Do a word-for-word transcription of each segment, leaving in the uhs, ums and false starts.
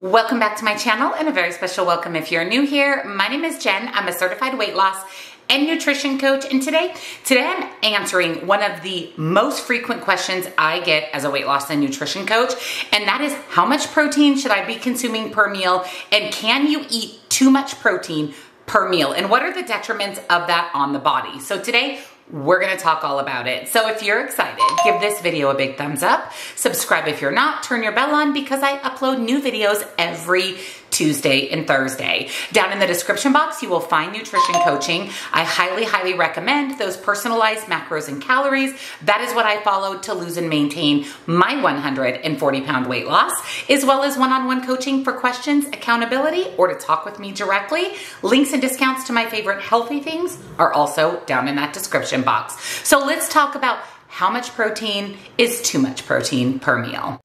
Welcome back to my channel, and a very special welcome if you're new here. My name is Jen. I'm a certified weight loss and nutrition coach, and today, today I'm answering one of the most frequent questions I get as a weight loss and nutrition coach, and that is how much protein should I be consuming per meal, and can you eat too much protein per meal, and what are the detriments of that on the body? So today, we're gonna talk all about it. So if you're excited, give this video a big thumbs up, subscribe if you're not, turn your bell on because I upload new videos every Tuesday and Thursday. Down in the description box, you will find nutrition coaching. I highly, highly recommend those personalized macros and calories. That is what I followed to lose and maintain my one hundred forty pound weight loss, as well as one-on-one coaching for questions, accountability, or to talk with me directly. Links and discounts to my favorite healthy things are also down in that description box. So let's talk about how much protein is too much protein per meal.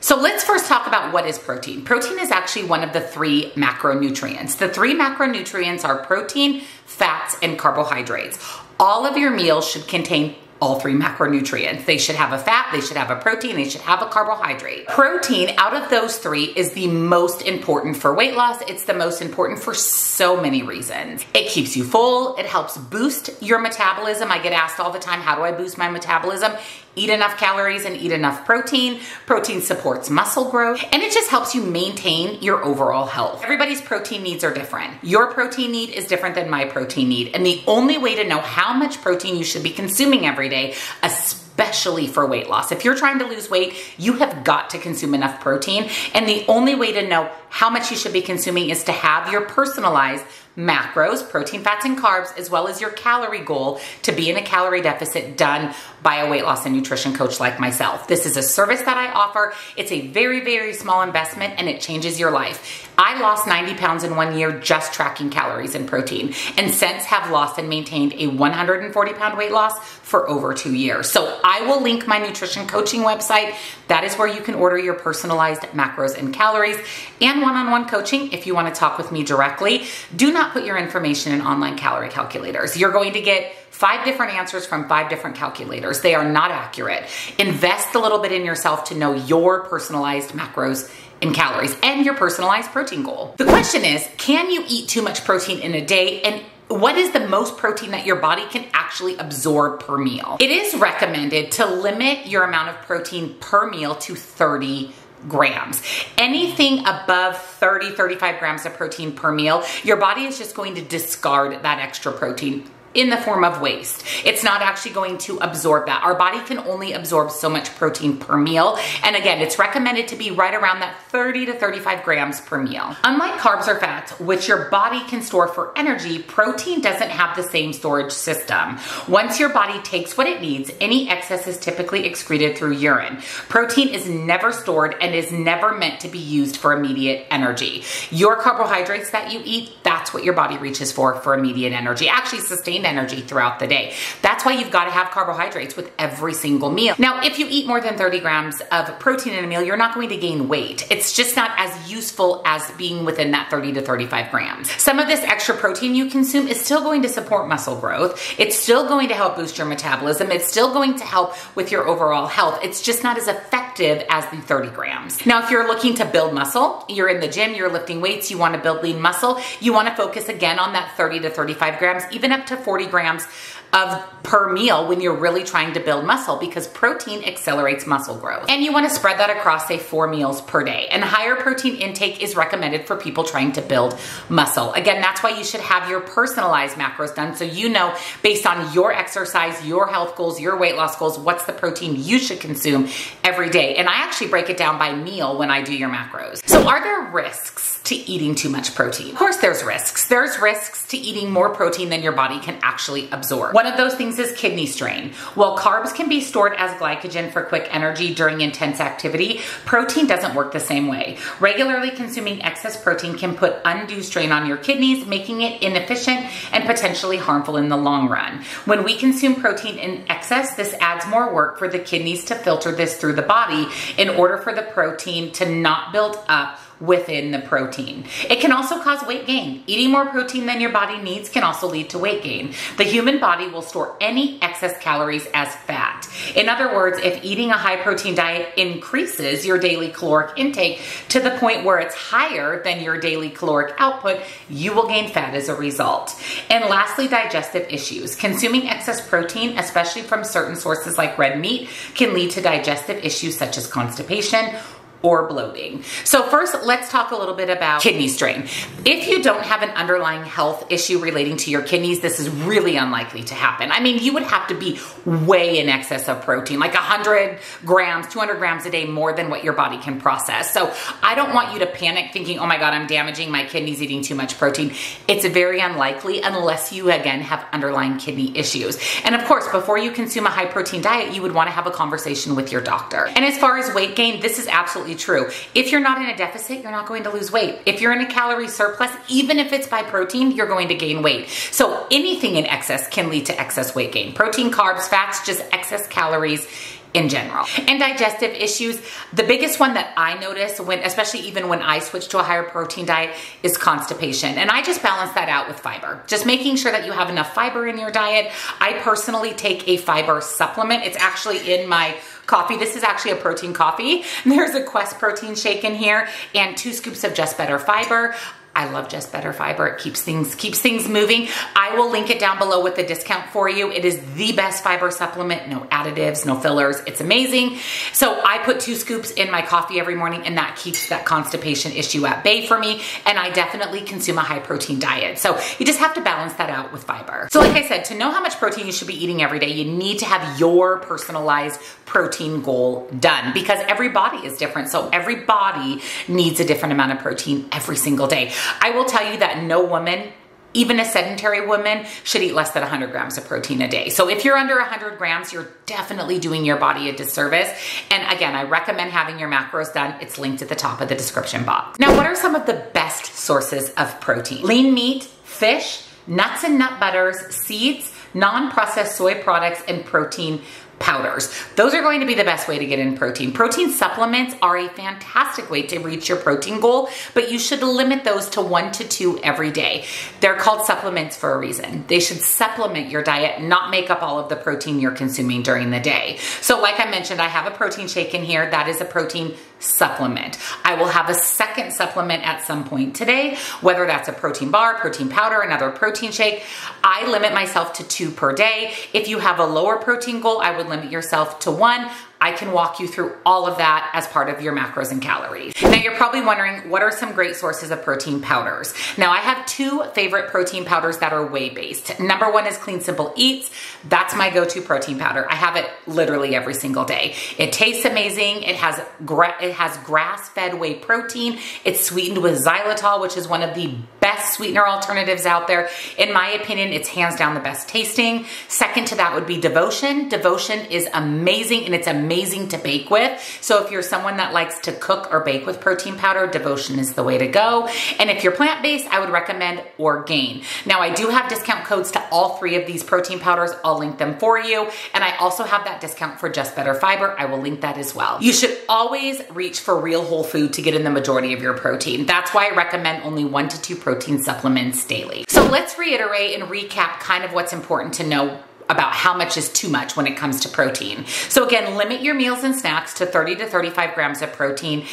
So let's first talk about what is protein. Protein is actually one of the three macronutrients. The three macronutrients are protein, fats, and carbohydrates. All of your meals should contain all three macronutrients. They should have a fat, they should have a protein, they should have a carbohydrate. Protein, out of those three, is the most important for weight loss. It's the most important for so many reasons. It keeps you full, it helps boost your metabolism. I get asked all the time, how do I boost my metabolism? Eat enough calories and eat enough protein. Protein supports muscle growth, and it just helps you maintain your overall health. Everybody's protein needs are different. Your protein need is different than my protein need, and the only way to know how much protein you should be consuming every day, especially for weight loss. If you're trying to lose weight, you have got to consume enough protein, and the only way to know how much you should be consuming is to have your personalized macros, protein, fats, and carbs, as well as your calorie goal to be in a calorie deficit done by a weight loss and nutrition coach like myself. This is a service that I offer. It's a very, very small investment, and it changes your life. I lost ninety pounds in one year just tracking calories and protein, and since have lost and maintained a one hundred forty pound weight loss for over two years. So I will link my nutrition coaching website. That is where you can order your personalized macros and calories and one-on-one coaching if you want to talk with me directly. Do not put your information in online calorie calculators. You're going to get five different answers from five different calculators. They are not accurate. Invest a little bit in yourself to know your personalized macros and calories and your personalized protein goal. The question is, can you eat too much protein in a day, and what is the most protein that your body can actually absorb per meal? It is recommended to limit your amount of protein per meal to thirty grams. Anything above thirty, thirty-five grams of protein per meal, your body is just going to discard that extra protein in the form of waste. It's not actually going to absorb that. Our body can only absorb so much protein per meal. And again, it's recommended to be right around that thirty to thirty-five grams per meal. Unlike carbs or fats, which your body can store for energy, protein doesn't have the same storage system. Once your body takes what it needs, any excess is typically excreted through urine. Protein is never stored and is never meant to be used for immediate energy. Your carbohydrates that you eat, that's what your body reaches for for immediate energy. Actually, sustained energy throughout the day. That's why you've got to have carbohydrates with every single meal. Now, if you eat more than thirty grams of protein in a meal, you're not going to gain weight. It's just not as useful as being within that thirty to thirty-five grams. Some of this extra protein you consume is still going to support muscle growth. It's still going to help boost your metabolism. It's still going to help with your overall health. It's just not as effective as the thirty grams. Now, if you're looking to build muscle, you're in the gym, you're lifting weights, you want to build lean muscle, you want to focus again on that thirty to thirty-five grams, even up to forty grams of per meal when you're really trying to build muscle, because protein accelerates muscle growth. And you want to spread that across, say, four meals per day. And higher protein intake is recommended for people trying to build muscle. Again, that's why you should have your personalized macros done so you know, based on your exercise, your health goals, your weight loss goals, what's the protein you should consume every day. And I actually break it down by meal when I do your macros. So are there risks to eating too much protein? Of course there's risks. There's risks to eating more protein than your body can actually absorb. One of those things is kidney strain. While carbs can be stored as glycogen for quick energy during intense activity, protein doesn't work the same way. Regularly consuming excess protein can put undue strain on your kidneys, making it inefficient and potentially harmful in the long run. When we consume protein in excess, this adds more work for the kidneys to filter this through the body in order for the protein to not build up within the protein. It can also cause weight gain. Eating more protein than your body needs can also lead to weight gain. The human body will store any excess calories as fat. In other words, if eating a high protein diet increases your daily caloric intake to the point where it's higher than your daily caloric output, you will gain fat as a result. And lastly, digestive issues. Consuming excess protein, especially from certain sources like red meat, can lead to digestive issues such as constipation or bloating. So first, let's talk a little bit about kidney strain. If you don't have an underlying health issue relating to your kidneys, this is really unlikely to happen. I mean, you would have to be way in excess of protein, like one hundred grams, two hundred grams a day more than what your body can process. So I don't want you to panic thinking, oh my God, I'm damaging my kidneys eating too much protein. It's very unlikely unless you, again, have underlying kidney issues. And of course, before you consume a high protein diet, you would want to have a conversation with your doctor. And as far as weight gain, this is absolutely true. If you're not in a deficit, you're not going to lose weight. If you're in a calorie surplus, even if it's by protein, you're going to gain weight. So anything in excess can lead to excess weight gain. Protein, carbs, fats, just excess calories in general. And digestive issues, the biggest one that I notice when, especially even when I switch to a higher protein diet, is constipation. And I just balance that out with fiber. Just making sure that you have enough fiber in your diet. I personally take a fiber supplement. It's actually in my coffee. This is actually a protein coffee. There's a Quest protein shake in here and two scoops of Just Better Fiber. I love Just Better Fiber. It keeps things keeps things moving. I will link it down below with a discount for you. It is the best fiber supplement. No additives, no fillers. It's amazing. So I put two scoops in my coffee every morning, and that keeps that constipation issue at bay for me. And I definitely consume a high protein diet. So you just have to balance that out with fiber. So like I said, to know how much protein you should be eating every day, you need to have your personalized protein goal done, because every body is different. So every body needs a different amount of protein every single day. I will tell you that no woman, even a sedentary woman, should eat less than one hundred grams of protein a day. So if you're under one hundred grams, you're definitely doing your body a disservice. And again, I recommend having your macros done. It's linked at the top of the description box. Now, what are some of the best sources of protein? Lean meat, fish, nuts and nut butters, seeds, non-processed soy products, and protein powders. Those are going to be the best way to get in protein. Protein supplements are a fantastic way to reach your protein goal, but you should limit those to one to two every day. They're called supplements for a reason. They should supplement your diet, not make up all of the protein you're consuming during the day. So like I mentioned, I have a protein shake in here. That is a protein supplement. I will have a second supplement at some point today, whether that's a protein bar, protein powder, another protein shake. I limit myself to two per day. If you have a lower protein goal, I would limit yourself to one. I can walk you through all of that as part of your macros and calories. Now, you're probably wondering, what are some great sources of protein powders? Now, I have two favorite protein powders that are whey-based. Number one is Clean Simple Eats. That's my go-to protein powder. I have it literally every single day. It tastes amazing. It has gra it has grass-fed whey protein. It's sweetened with xylitol, which is one of the best sweetener alternatives out there. In my opinion, it's hands down the best tasting. Second to that would be Devotion. Devotion is amazing, and it's amazing amazing to bake with. So if you're someone that likes to cook or bake with protein powder, Devotion is the way to go. And if you're plant-based, I would recommend Orgain. Now, I do have discount codes to all three of these protein powders. I'll link them for you. And I also have that discount for Just Better Fiber. I will link that as well. You should always reach for real whole food to get in the majority of your protein. That's why I recommend only one to two protein supplements daily. So let's reiterate and recap kind of what's important to know about how much is too much when it comes to protein. So again, limit your meals and snacks to thirty to thirty-five grams of protein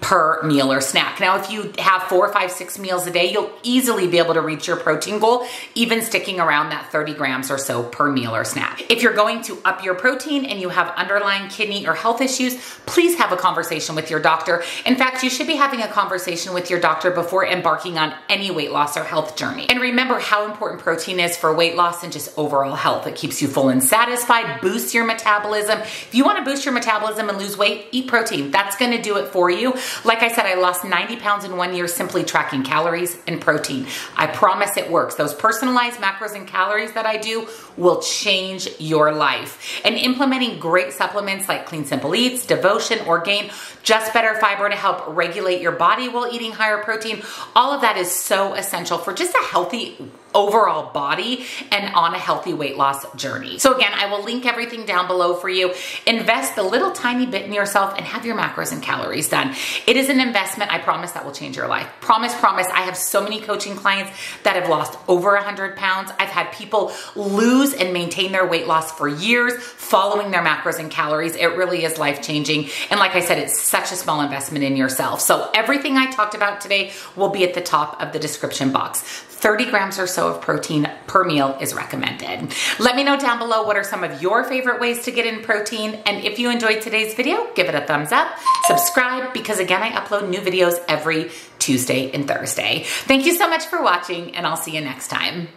per meal or snack. Now, if you have four, five, six meals a day, you'll easily be able to reach your protein goal, even sticking around that thirty grams or so per meal or snack. If you're going to up your protein and you have underlying kidney or health issues, please have a conversation with your doctor. In fact, you should be having a conversation with your doctor before embarking on any weight loss or health journey. And remember how important protein is for weight loss and just overall health. It keeps you full and satisfied, boosts your metabolism. If you want to boost your metabolism and lose weight, eat protein. That's going to do it for you. Like I said, I lost ninety pounds in one year simply tracking calories and protein. I promise it works. Those personalized macros and calories that I do will change your life. And implementing great supplements like Clean Simple Eats, Devotion, Orgain, Just Better Fiber to help regulate your body while eating higher protein, all of that is so essential for just a healthy overall body and on a healthy weight loss journey. So again, I will link everything down below for you. Invest a little tiny bit in yourself and have your macros and calories done. It is an investment, I promise, that will change your life. Promise, promise. I have so many coaching clients that have lost over one hundred pounds. I've had people lose and maintain their weight loss for years following their macros and calories. It really is life-changing. And like I said, it's such a small investment in yourself. So everything I talked about today will be at the top of the description box. thirty grams or so of protein per meal is recommended. Let me know down below what are some of your favorite ways to get in protein. And if you enjoyed today's video, give it a thumbs up, subscribe, because again, I upload new videos every Tuesday and Thursday. Thank you so much for watching, and I'll see you next time.